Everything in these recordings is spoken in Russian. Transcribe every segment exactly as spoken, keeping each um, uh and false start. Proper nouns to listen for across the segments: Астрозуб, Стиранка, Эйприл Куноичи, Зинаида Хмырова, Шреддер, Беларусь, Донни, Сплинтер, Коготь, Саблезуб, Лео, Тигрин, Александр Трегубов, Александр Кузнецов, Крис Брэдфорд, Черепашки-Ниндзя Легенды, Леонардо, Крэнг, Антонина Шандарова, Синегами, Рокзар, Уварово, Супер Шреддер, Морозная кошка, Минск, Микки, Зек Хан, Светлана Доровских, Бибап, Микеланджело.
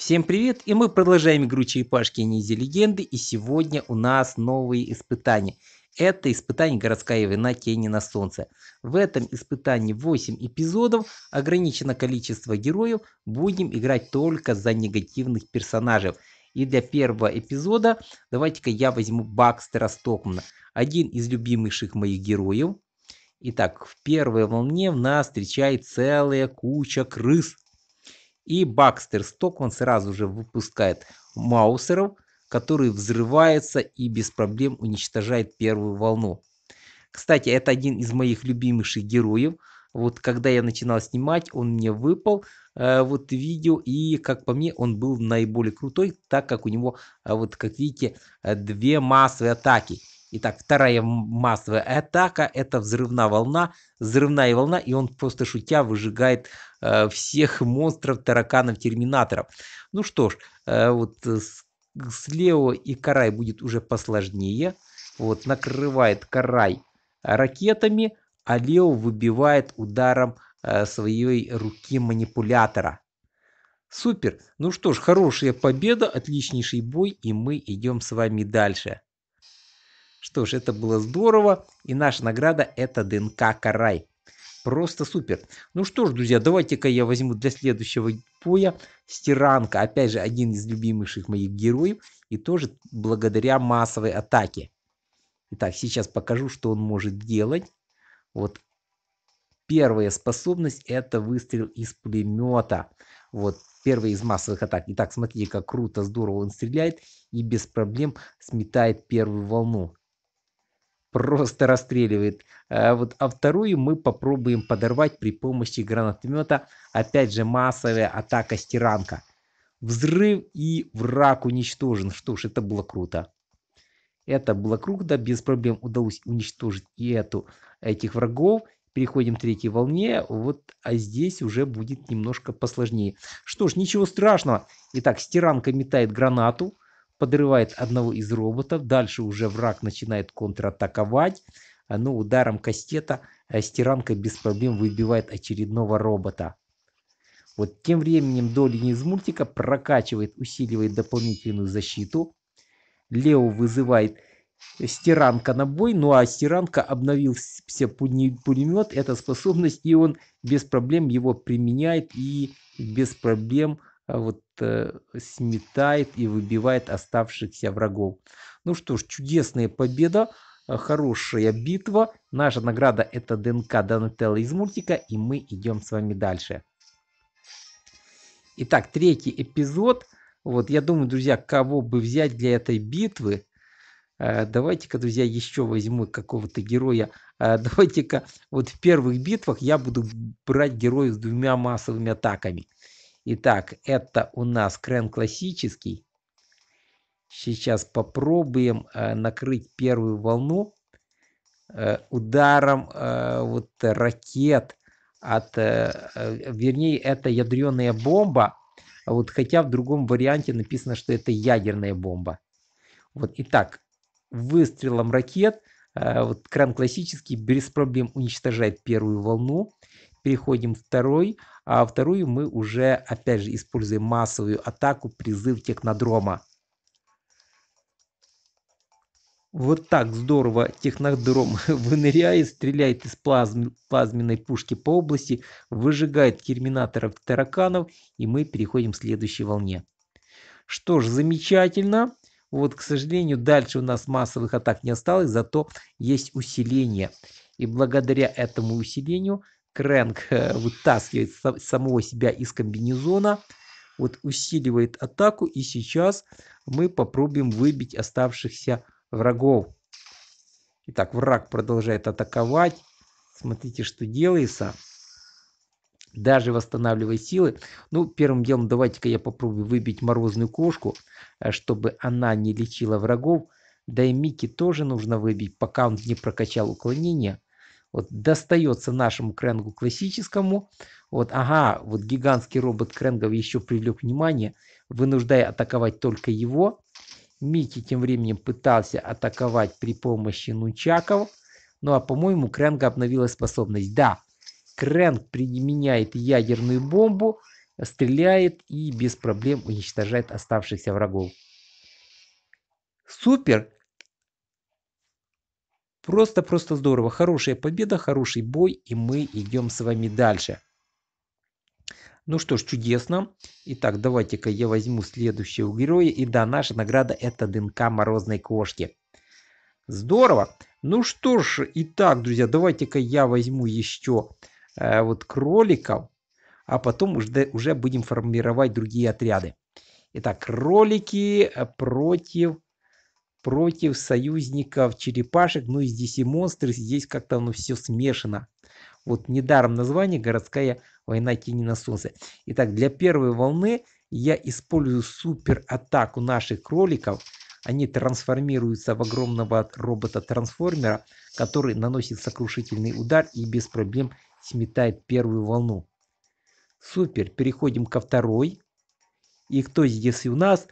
Всем привет, и мы продолжаем игру Черепашки-Ниндзя Легенды, и сегодня у нас новые испытания. Это испытание городская война тени на солнце. В этом испытании восемь эпизодов, ограничено количество героев, будем играть только за негативных персонажей. И для первого эпизода давайте-ка я возьму Бакстера Стокмана, один из любимейших моих героев. Итак, в первой волне в нас встречает целая куча крыс. И Бакстер Стокман сразу же выпускает маусеров, которые взрываются и без проблем уничтожает первую волну. Кстати, это один из моих любимейших героев. Вот когда я начинал снимать, он мне выпал э, вот видео. И как по мне, он был наиболее крутой, так как у него, э, вот как видите, э, две массовые атаки. Итак, вторая массовая атака — это взрывная волна, взрывная волна, и он просто шутя выжигает э, всех монстров, тараканов, терминаторов. Ну что ж, э, вот с, с Лео и Карай будет уже посложнее. Вот, накрывает Карай ракетами, а Лео выбивает ударом э, своей руки манипулятора. Супер! Ну что ж, хорошая победа, отличнейший бой, и мы идем с вами дальше. Что ж, это было здорово. И наша награда — это ДНК Карай. Просто супер. Ну что ж, друзья, давайте-ка я возьму для следующего боя Стиранка. Опять же, один из любимейших моих героев. И тоже благодаря массовой атаке. Итак, сейчас покажу, что он может делать. Вот. Первая способность — это выстрел из пулемета. Вот. Первая из массовых атак. Итак, смотрите, как круто, здорово он стреляет. И без проблем сметает первую волну. Просто расстреливает. А, вот, а вторую мы попробуем подорвать при помощи гранатомета. Опять же массовая атака Стиранка. Взрыв, и враг уничтожен. Что ж, это было круто. Это было круто. Без проблем удалось уничтожить и эту, этих врагов. Переходим к третьей волне. Вот, а здесь уже будет немножко посложнее. Что ж, ничего страшного. Итак, Стиранка метает гранату. Подрывает одного из роботов. Дальше уже враг начинает контратаковать. Но ударом кастета Стиранка без проблем выбивает очередного робота. Вот тем временем Донни из мультика прокачивает, усиливает дополнительную защиту. Лео вызывает Стиранка на бой. Ну а Стиранка обновился пулемет. Это способность. И он без проблем его применяет. И без проблем вот э, сметает и выбивает оставшихся врагов. Ну что ж, чудесная победа, хорошая битва. Наша награда — это ДНК Донателло из мультика, и мы идем с вами дальше. Итак, третий эпизод. Вот, я думаю, друзья, кого бы взять для этой битвы. Э, давайте-ка, друзья, еще возьму какого-то героя. Э, давайте-ка, вот в первых битвах я буду брать героя с двумя массовыми атаками. Итак, это у нас Крэнг классический. Сейчас попробуем э, накрыть первую волну э, ударом э, вот, ракет. От, э, вернее, это ядреная бомба. Вот, хотя в другом варианте написано, что это ядерная бомба. Вот, итак, выстрелом ракет э, вот, Крэнг классический без проблем уничтожает первую волну. Переходим к второй, а вторую мы уже, опять же, используем массовую атаку, призыв Технодрома. Вот так здорово Технодром выныряет, стреляет из плазм, плазменной пушки по области, выжигает терминаторов, тараканов, и мы переходим к следующей волне. Что ж, замечательно. Вот, к сожалению, дальше у нас массовых атак не осталось, зато есть усиление. И благодаря этому усилению Крэнг вытаскивает самого себя из комбинезона, вот, усиливает атаку, и сейчас мы попробуем выбить оставшихся врагов. Итак, враг продолжает атаковать. Смотрите, что делается. Даже восстанавливает силы. Ну, первым делом давайте-ка я попробую выбить морозную кошку, чтобы она не лечила врагов. Да и Микки тоже нужно выбить, пока он не прокачал уклонение. Вот, достается нашему Крэнгу классическому. Вот, ага, вот гигантский робот Крэнгов еще привлек внимание, вынуждая атаковать только его. Микки тем временем пытался атаковать при помощи нунчаков. Ну а, по-моему, Крэнга обновилась способность. Да, Крэнг применяет ядерную бомбу. стреляет и без проблем уничтожает оставшихся врагов. Супер! Просто-просто здорово. Хорошая победа, хороший бой, и мы идем с вами дальше. Ну что ж, чудесно. Итак, давайте-ка я возьму следующего героя. И да, наша награда — это ДНК Морозной кошки. Здорово. Ну что ж, итак, друзья, давайте-ка я возьму еще э, вот кроликов, а потом уже, уже будем формировать другие отряды. Итак, кролики против... против союзников черепашек. Ну и здесь и монстры, здесь как-то оно все смешано. Вот недаром название — городская война тени на солнце. Итак, для первой волны я использую супер атаку наших кроликов. Они трансформируются в огромного робота-трансформера, который наносит сокрушительный удар и без проблем сметает первую волну. Супер, переходим ко второй. И кто здесь у нас?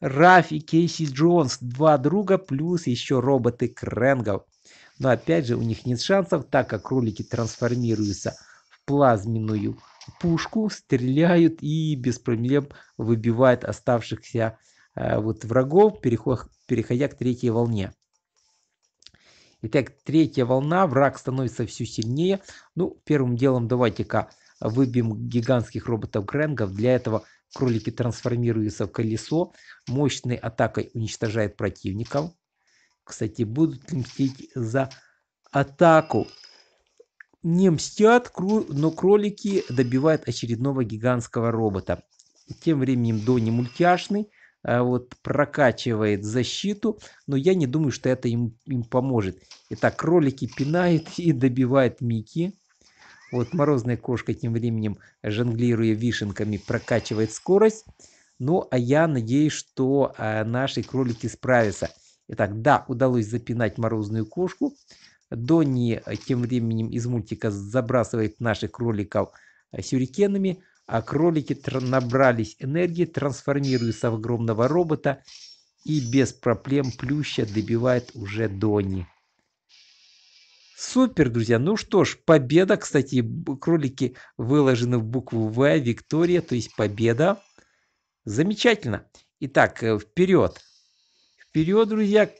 Рафи, Кейси Джонс, два друга, плюс еще роботы Крэнгов. Но опять же, у них нет шансов, так как кролики трансформируются в плазменную пушку, стреляют и без проблем выбивают оставшихся э, вот врагов, переход, переходя к третьей волне. Итак, третья волна, враг становится все сильнее. Ну, первым делом давайте-ка выбьем гигантских роботов Крэнгов. Для этого кролики трансформируются в колесо, мощной атакой уничтожает противников. Кстати, будут ли мстить за атаку? Не мстят, но кролики добивают очередного гигантского робота. Тем временем Донни мультяшный вот, прокачивает защиту, но я не думаю, что это им, им поможет. Итак, кролики пинают и добивают Микки. Вот Морозная кошка тем временем, жонглируя вишенками, прокачивает скорость. Ну, а я надеюсь, что э, наши кролики справятся. Итак, да, удалось запинать Морозную кошку. Донни тем временем из мультика забрасывает наших кроликов сюрикенами. А кролики набрались энергии, трансформируются в огромного робота. И без проблем плюща добивает уже Донни. Супер, друзья. Ну что ж, победа. Кстати, кролики выложены в букву В, Виктория, то есть победа. Замечательно. Итак, вперед. Вперед, друзья,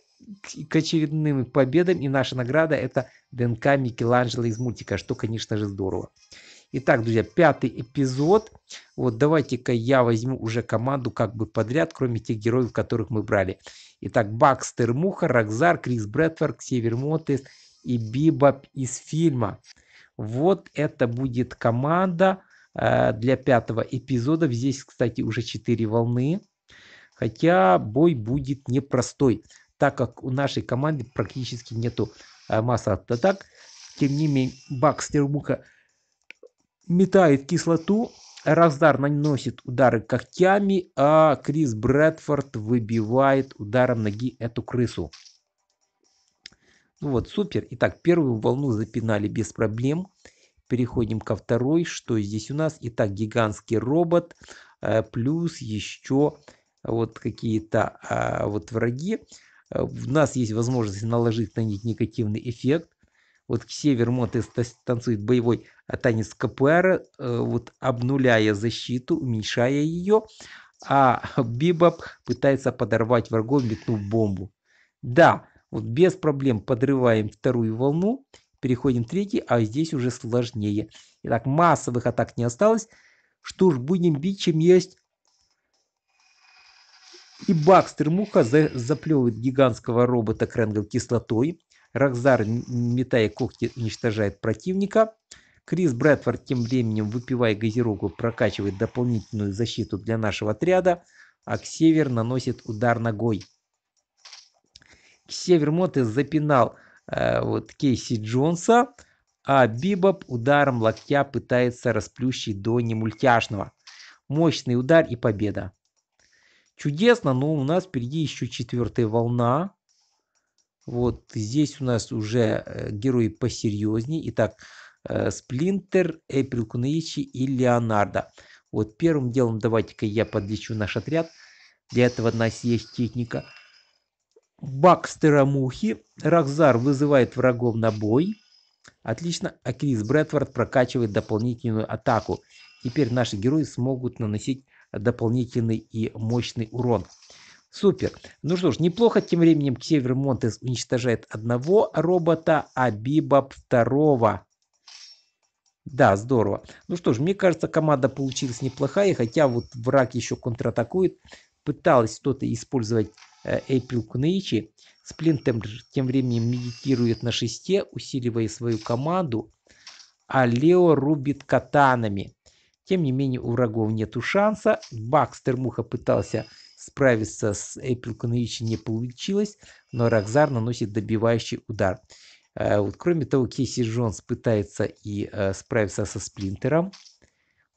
к очередным победам. И наша награда — это ДНК Микеланджело из мультика, что, конечно же, здорово. Итак, друзья, пятый эпизод. Вот давайте-ка я возьму уже команду как бы подряд, кроме тех героев, которых мы брали. Итак, Бакстер, Муха, Рокзар, Крис Брэдфорд, Ксевер Мотес и Бибап из фильма. Вот это будет команда э, для пятого эпизода. Здесь, кстати, уже четыре волны. Хотя бой будет непростой, так как у нашей команды практически нету э, массы атак. Тем не менее, Бакстер Муха метает кислоту. Раздар наносит удары когтями, а Крис Брэдфорд выбивает ударом ноги эту крысу. Ну вот, супер. Итак, первую волну запинали без проблем. Переходим ко второй. Что здесь у нас? Итак, гигантский робот, плюс еще вот какие-то вот враги. У нас есть возможность наложить на них негативный эффект. Вот Ксевер Мотес танцует боевой танец КПР, вот обнуляя защиту, уменьшая ее. А Бибоп пытается подорвать врагов, метнув бомбу. Да. Вот без проблем подрываем вторую волну, переходим к третьей, а здесь уже сложнее. Итак, массовых атак не осталось. Что ж, будем бить, чем есть. И Бакстер Муха за, заплевывает гигантского робота Крэнга кислотой. Рокзар, метая когти, уничтожает противника. Крис Брэдфорд тем временем, выпивая газировку, прокачивает дополнительную защиту для нашего отряда. А Ксевер наносит удар ногой. Ксевер Мотес запинал э, вот, Кейси Джонса, а Бибоп ударом локтя пытается расплющить Донни мультяшного. Мощный удар и победа. Чудесно, но у нас впереди еще четвертая волна. Вот здесь у нас уже э, герои посерьезнее. Итак, э, Сплинтер, Эйприл Куноичи и Леонардо. Вот первым делом давайте-ка я подлечу наш отряд. Для этого у нас есть техника. Бакстера Мухи. Рокзар вызывает врагов на бой. Отлично. А Крис Брэдфорд прокачивает дополнительную атаку. Теперь наши герои смогут наносить дополнительный и мощный урон. Супер. Ну что ж, неплохо. Тем временем Ксевер Мотес уничтожает одного робота, а Бибап второго. Да, здорово. Ну что ж, мне кажется, команда получилась неплохая, хотя вот враг еще контратакует. Пыталась что-то использовать Эйприл Куноичи. Сплинтер тем временем медитирует на шесте, усиливая свою команду. А Лео рубит катанами. Тем не менее, у врагов нету шанса. Бакстер Муха пытался справиться с Эйприл Куноичи, не получилось, но Рокзар наносит добивающий удар. Вот, кроме того, Кейси Джонс пытается и э, справиться со Сплинтером.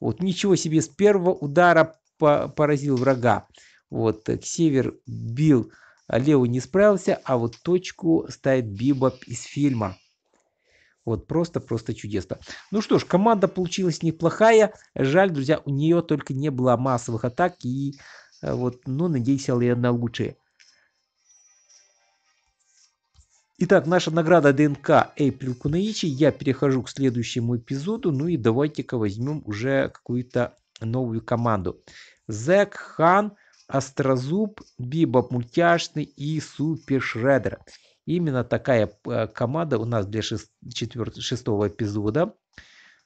Вот, ничего себе, с первого удара по поразил врага. Вот, Ксевер бил, а Лео не справился, а вот точку ставит Бибоп из фильма. Вот, просто-просто чудесно. Ну что ж, команда получилась неплохая. Жаль, друзья, у нее только не было массовых атак. И э, вот, ну, надеюсь, я на лучшее. Итак, наша награда ДНК Эйприл Куноичи. Я перехожу к следующему эпизоду. Ну и давайте-ка возьмем уже какую-то новую команду. Зек Хан, Астрозуб, Бибап мультяшный и Супер Шреддер. Именно такая команда у нас для шестого эпизода.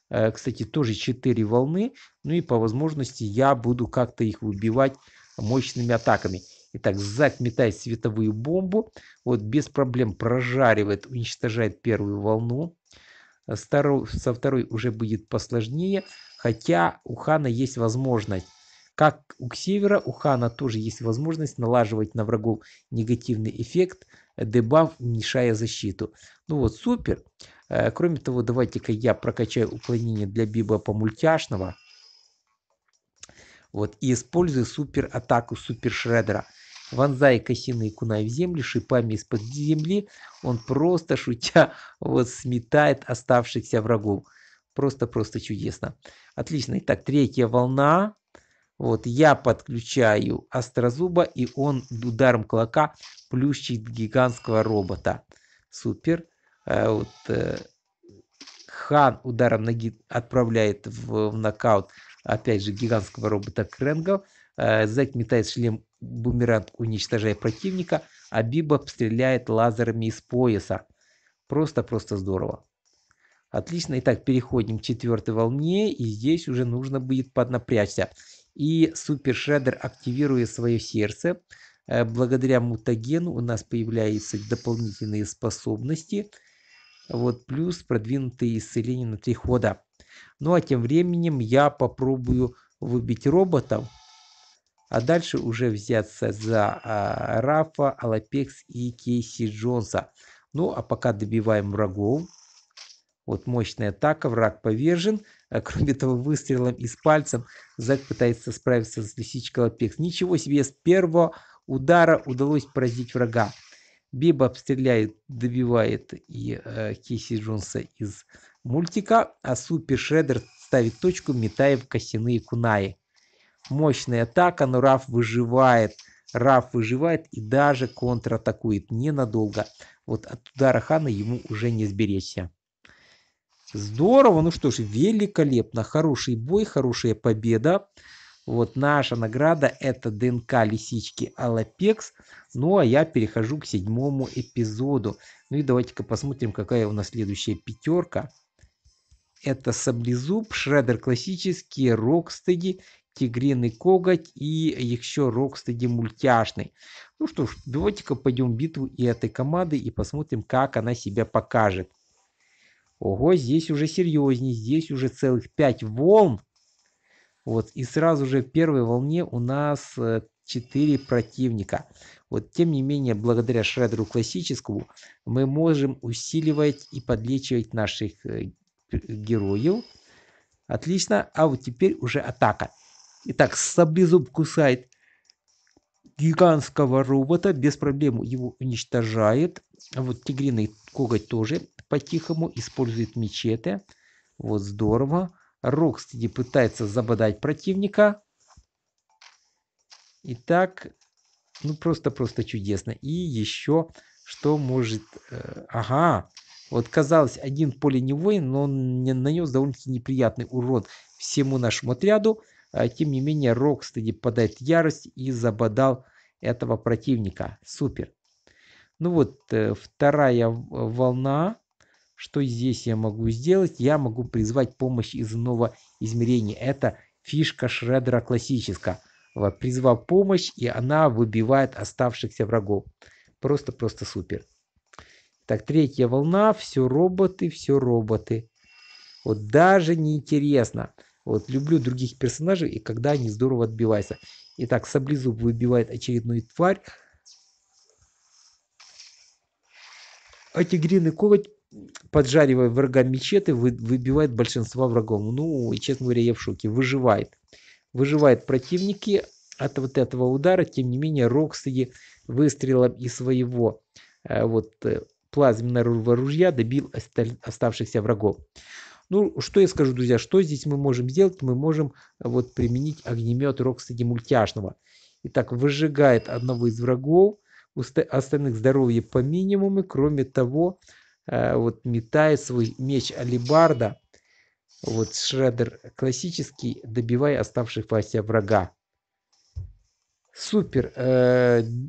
Кстати, тоже четыре волны. Ну и по возможности я буду как-то их выбивать мощными атаками. Итак, Зак метает световую бомбу. Вот, без проблем прожаривает, уничтожает первую волну. Старо, со второй уже будет посложнее. Хотя у Хана есть возможность. Как у Ксевера, у Хана тоже есть возможность налаживать на врагов негативный эффект, дебаф, уменьшая защиту. Ну вот, супер. Кроме того, давайте-ка я прокачаю уклонение для Биба по-мультяшного. Вот, и использую супер атаку Супер Шреддера. Вонзая косиные кунай в землю, шипами из-под земли, он просто шутя вот сметает оставшихся врагов. Просто-просто чудесно. Отлично. Итак, третья волна. Вот, я подключаю Острозуба, и он ударом кулака плющит гигантского робота. Супер. А вот, э, Хан ударом ноги отправляет в, в нокаут, опять же, гигантского робота Крэнга. Зек метает шлем бумеранг, уничтожая противника. А Бибоп стреляет лазерами из пояса. Просто-просто здорово. Отлично. Итак, переходим к четвертой волне. И здесь уже нужно будет поднапрячься. И Супер Шреддер активирует свое сердце. Благодаря мутагену у нас появляются дополнительные способности. Вот, плюс продвинутые исцеления на три хода. Ну а тем временем я попробую выбить роботов, а дальше уже взяться за а, Рафа, Алопекс и Кейси Джонса. Ну а пока добиваем врагов. Вот, мощная атака, враг повержен. А, кроме того, выстрелом из пальцем Зак пытается справиться с лисичкой Алопекс. Ничего себе, с первого удара удалось поразить врага. Биба обстреляет, добивает и э, Кейси Джонса из мультика, а Супер Шреддер ставит точку, метая в косяные кунаи. Мощная атака, но Раф выживает. Раф выживает и даже контратакует ненадолго. Вот, от удара Хана ему уже не сберечься. Здорово, ну что ж, великолепно. Хороший бой, хорошая победа. Вот, наша награда — это ДНК лисички Алопекс. Ну а я перехожу к седьмому эпизоду. Ну и давайте-ка посмотрим, какая у нас следующая пятерка. Это Саблезуб, Шреддер классический, Рокстеди, Тигрин и Коготь и еще Рокстеди мультяшный. Ну что ж, давайте-ка пойдем в битву и этой команды и посмотрим, как она себя покажет. Ого, здесь уже серьезнее, здесь уже целых пять волн. Вот, и сразу же в первой волне у нас четыре противника. Вот, тем не менее, благодаря Шреддеру классическому мы можем усиливать и подлечивать наших героев. Отлично. А вот теперь уже атака. Итак, Саблезуб кусает гигантского робота. Без проблем его уничтожает. А вот Тигриный Коготь тоже по-тихому использует мечеты. Вот, здорово. Рокстеди пытается забодать противника. Итак, ну просто-просто чудесно. И еще что может... Э, ага, Вот, казалось, один в поле не воин, но он нанес довольно-таки неприятный урон всему нашему отряду. Тем не менее, Рокстеди подает ярость и забодал этого противника. Супер. Ну вот, вторая волна. Что здесь я могу сделать? Я могу призвать помощь из иного измерения. Это фишка Шреддера классическая. Призвав помощь, и она выбивает оставшихся врагов. Просто-просто супер. Так, третья волна. Все роботы, все роботы. Вот даже неинтересно. Вот люблю других персонажей, и когда они здорово отбиваются. Итак, Саблезуб выбивает очередную тварь. А Тигрин и Коготь, поджаривая врага мечеты, выбивает большинство врагов. Ну, честно говоря, я в шоке. Выживает. Выживает противники от вот этого удара. Тем не менее, Рокстеди выстрелом из своего вот, плазменного ружья добил оставшихся врагов. Ну, что я скажу, друзья, что здесь мы можем сделать? Мы можем вот применить огнемет Рокстеди мультяшного. Итак, выжигает одного из врагов. Остальных здоровье по минимуму. Кроме того, вот метает свой меч алебарда, вот Шреддер классический, добивая оставшихся врага. Супер.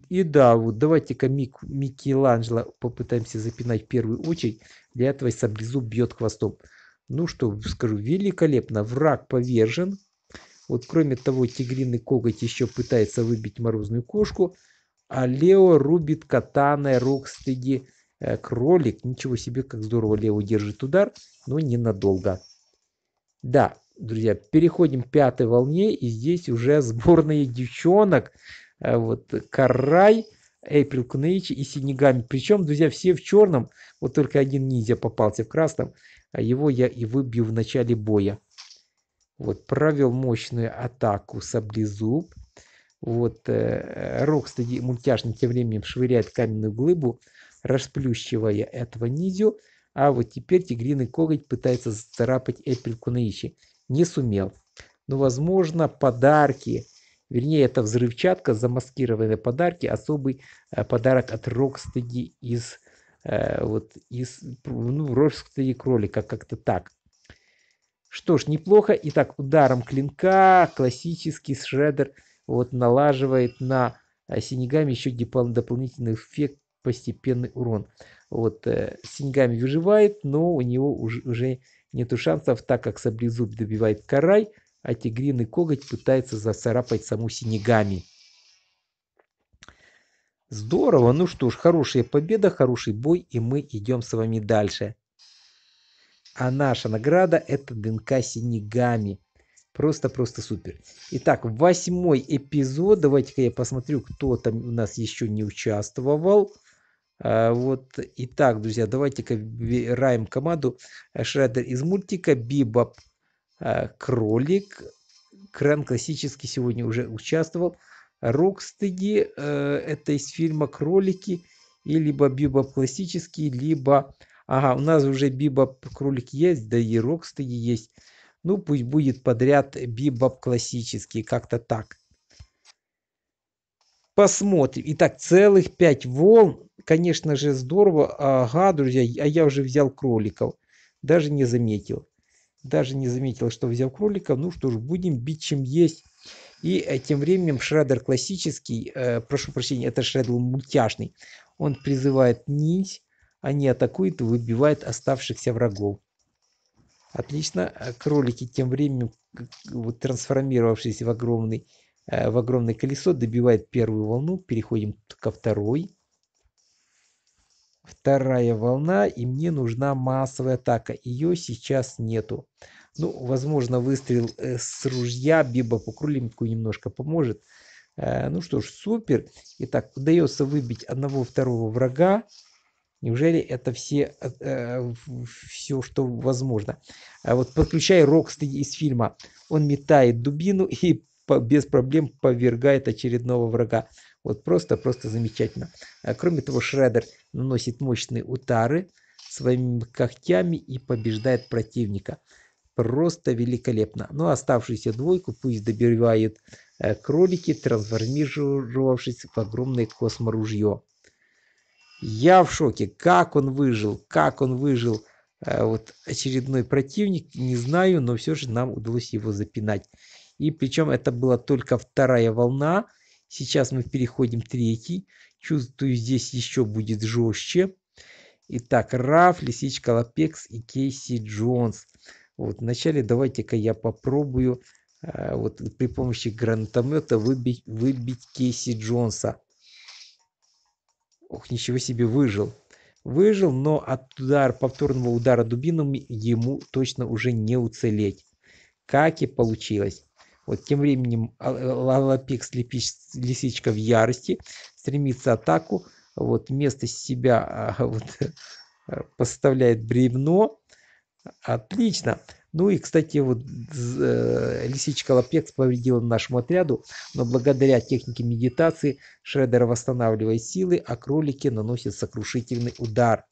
И да, вот давайте-ка Микеланджело попытаемся запинать в первую очередь. Для этого Саблезуб бьет хвостом. Ну что скажу, великолепно. Враг повержен. Вот кроме того, Тигриный Коготь еще пытается выбить Морозную кошку. А Лео рубит катаной Рокстеди кролик. Ничего себе, как здорово Лео держит удар, но ненадолго. Да, друзья, переходим к пятой волне. И здесь уже сборные девчонок. Вот Карай, Эйприл Куноичи и Синегами. Причем, друзья, все в черном. Вот только один ниндзя попался в красном. Его я и выбью в начале боя. Вот, провел мощную атаку Саблезуб. Вот, э, Рокстеди мультяшный тем временем швыряет каменную глыбу, расплющивая этого ниндзю. А вот теперь Тигриный Коготь пытается зацарапать Эйприл Куноичи. Не сумел. Но, возможно, подарки, вернее, это взрывчатка, замаскированные подарки, особый э, подарок от Рокстеди из, э, вот, из, ну, Рокстеди кролика, как-то так. Что ж, неплохо. Итак, ударом клинка классический Шреддер вот налаживает на Синегами еще дополнительный эффект постепенный урон. Вот Синегами выживает, но у него уже, уже нету шансов, так как Саблезуб добивает Карай, а Тигриный Коготь пытается зацарапать саму Синегами. Здорово, ну что ж, хорошая победа, хороший бой, и мы идем с вами дальше. А наша награда — это ДНК Синегами. Просто-просто супер. Итак, восьмой эпизод. Давайте-ка я посмотрю, кто там у нас еще не участвовал. А, вот. Итак, друзья, давайте-ка выбираем команду. Шреддер из мультика, Бибап а, кролик. Крэнг классический сегодня уже участвовал. Рокстеди а, это из фильма «Кролики». И либо Бибап классический, либо... Ага, у нас уже Бибап кролик есть, да и Рокстеди есть. Ну, пусть будет подряд Бибап классический, как-то так. Посмотрим. Итак, целых пять волн. Конечно же, здорово. Ага, друзья, а я уже взял кроликов. Даже не заметил. Даже не заметил, что взял кроликов. Ну что ж, будем бить чем есть. И тем временем Шреддер классический, э, прошу прощения, это Шреддер мультяшный. Он призывает ниндзя, они атакуют и выбивают оставшихся врагов. Отлично. Кролики тем временем, вот, трансформировавшись в, огромный, в огромное колесо, добивают первую волну. Переходим ко второй. Вторая волна. И мне нужна массовая атака. Ее сейчас нету. Ну, возможно, выстрел с ружья Бибапу кролику немножко поможет. Ну что ж, супер. Итак, удается выбить одного второго врага. Неужели это все, э, все, что возможно? А вот подключая Рокстеди из фильма. Он метает дубину и по, без проблем повергает очередного врага. Вот просто-просто замечательно. А кроме того, Шреддер наносит мощные удары своими когтями и побеждает противника. Просто великолепно. Ну, оставшуюся двойку пусть добивают э, кролики, трансформировавшись в огромное косморужье. Я в шоке. Как он выжил? Как он выжил? Вот очередной противник. Не знаю, но все же нам удалось его запинать. И причем это была только вторая волна. Сейчас мы переходим к третьей. Чувствую, здесь еще будет жестче. Итак, Раф, Лисичка, Алопекс и Кейси Джонс. Вот, вначале давайте-ка я попробую вот при помощи гранатомета выбить, выбить Кейси Джонса. Ох, ничего себе, выжил. Выжил, но от удара, повторного удара дубинами ему точно уже не уцелеть. Как и получилось. Вот тем временем Алопекс, Лисичка в ярости, стремится атаку. Вот вместо себя вот, поставляет бревно. Отлично. Ну и, кстати, вот Лисичка Алопекс повредила нашему отряду, но благодаря технике медитации Шреддер восстанавливает силы, а кролики наносят сокрушительный удар,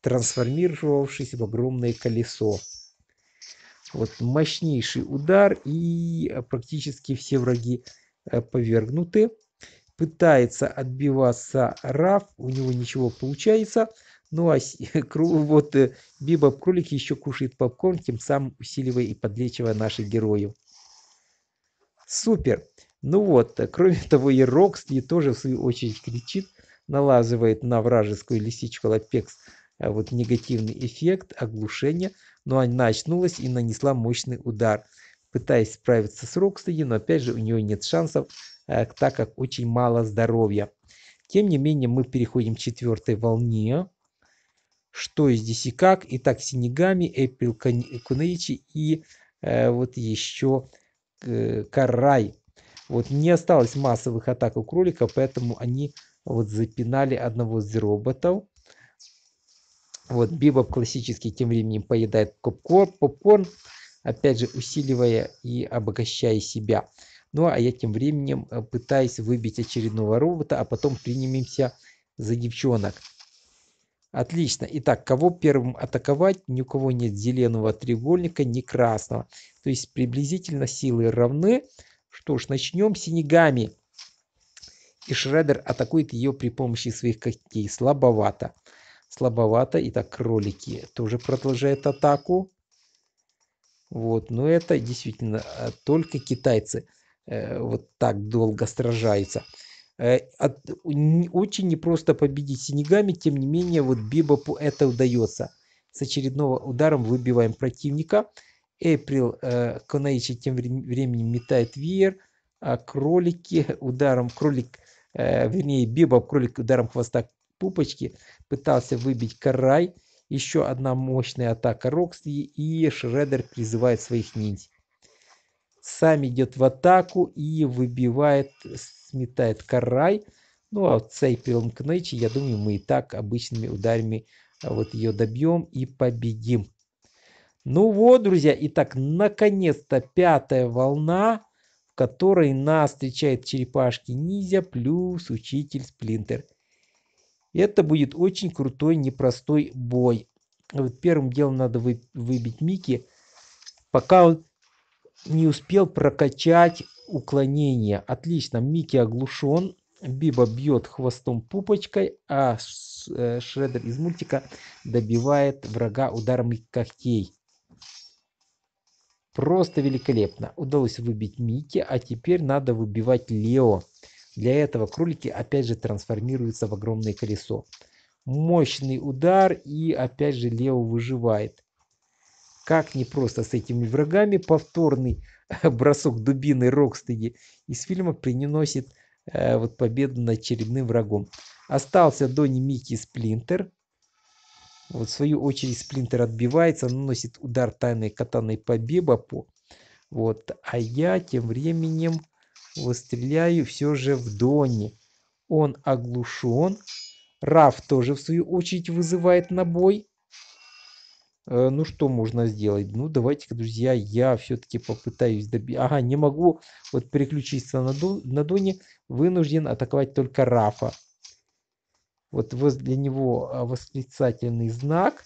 трансформировавшись в огромное колесо. Вот мощнейший удар, и практически все враги повергнуты. Пытается отбиваться Раф, у него ничего получается. Ну а вот Бибап кролик еще кушает попкорн, тем самым усиливая и подлечивая наших героев. Супер! Ну вот, кроме того, и Рокстеди тоже в свою очередь кричит, налаживает на вражескую лисичку Алопекс вот негативный эффект оглушения, но она очнулась и нанесла мощный удар, пытаясь справиться с Рокстеди, но опять же у нее нет шансов, так как очень мало здоровья. Тем не менее, мы переходим к четвертой волне. Что здесь и как. Итак, Синегами, Эйприл Куноичи и э, вот еще э, Карай. Вот не осталось массовых атак у кролика, поэтому они вот запинали одного из роботов. Вот Бибоп классический тем временем поедает попкорн, опять же усиливая и обогащая себя. Ну а я тем временем пытаюсь выбить очередного робота, а потом принимемся за девчонок. Отлично. Итак, кого первым атаковать? Ни у кого нет зеленого треугольника, ни красного. То есть приблизительно силы равны. Что ж, начнем с Синегами. И Шреддер атакует ее при помощи своих когтей. Слабовато. Слабовато. Итак, кролики тоже продолжают атаку. Вот. Но это действительно только китайцы э, вот так долго сражаются. От, очень непросто победить Синегами, тем не менее вот Бибопу это удается. С очередного ударом выбиваем противника. Эйприл э, Куноичи тем временем метает веер, а кролики ударом кролик, э, вернее Бибоп кролик ударом хвоста пупочки пытался выбить Карай. Еще одна мощная атака Рокстеди, и Шреддер призывает своих ниндзя. Сам идет в атаку и выбивает, сметает Карай. Ну а вот с Эйприлом Куноичи, я думаю, мы и так обычными ударами вот ее добьем и победим. Ну вот, друзья, итак, наконец-то пятая волна, в которой нас встречает Черепашки-Ниндзя плюс Учитель Сплинтер. Это будет очень крутой, непростой бой. Вот первым делом надо вы, выбить Микки, пока он не успел прокачать уклонение. Отлично. Микки оглушен. Биба бьет хвостом пупочкой, а Шреддер из мультика добивает врага ударом когтей. Просто великолепно. Удалось выбить Микки, а теперь надо выбивать Лео. Для этого кролики опять же трансформируются в огромное колесо. Мощный удар, и опять же Лео выживает. Как непросто с этими врагами. Повторный бросок дубины Рокстеди из фильма приносит э, вот победу над очередным врагом. Остался Донни, Микки, Сплинтер. Вот в свою очередь Сплинтер отбивается, наносит удар тайной катаной по Бибопу. Вот, а я тем временем стреляю все же в Донни. Он оглушен. Раф тоже в свою очередь вызывает на бой. Ну, что можно сделать? Ну, давайте-ка, друзья, я все-таки попытаюсь добить. Ага, не могу вот переключиться на, Дон... на Донни. Вынужден атаковать только Рафа. Вот возле него восклицательный знак.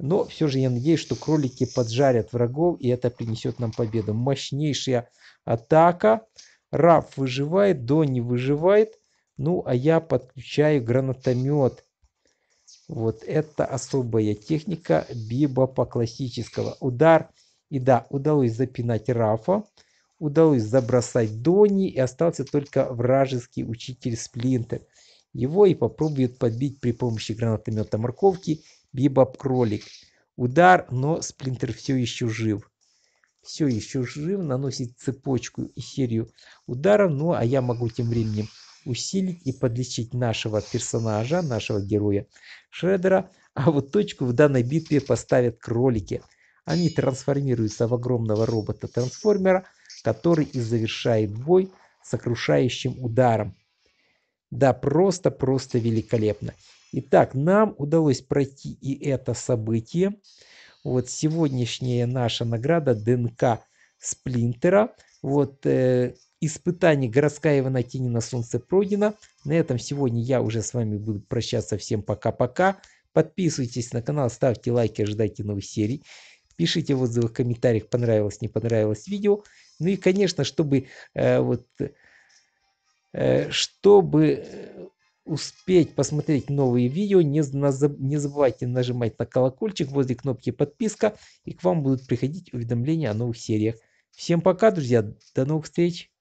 Но все же я надеюсь, что кролики поджарят врагов, и это принесет нам победу. Мощнейшая атака. Раф выживает, Донни выживает. Ну, а я подключаю гранатомет. Вот это особая техника бибапа классического. Удар. И да, удалось запинать Рафа. Удалось забросать Донни. И остался только вражеский учитель Сплинтер. Его и попробует подбить при помощи гранатомета морковки бибап-кролик. Удар, но Сплинтер все еще жив. Все еще жив, наносит цепочку и серию ударов. Ну, а я могу тем временем усилить и подлечить нашего персонажа, нашего героя Шреддера. А вот точку в данной битве поставят кролики. Они трансформируются в огромного робота-трансформера, который и завершает бой сокрушающим ударом. Да, просто-просто великолепно. Итак, нам удалось пройти и это событие. Вот сегодняшняя наша награда — ДНК Сплинтера. Вот э, испытание городская война тени на солнце пройдено. На этом сегодня я уже с вами буду прощаться. Всем пока-пока. Подписывайтесь на канал, ставьте лайки, ожидайте новых серий. Пишите в отзывах, в комментариях, понравилось, не понравилось видео. Ну и, конечно, чтобы э, вот... Чтобы успеть посмотреть новые видео, не забывайте нажимать на колокольчик возле кнопки подписка, и к вам будут приходить уведомления о новых сериях. Всем пока, друзья, до новых встреч!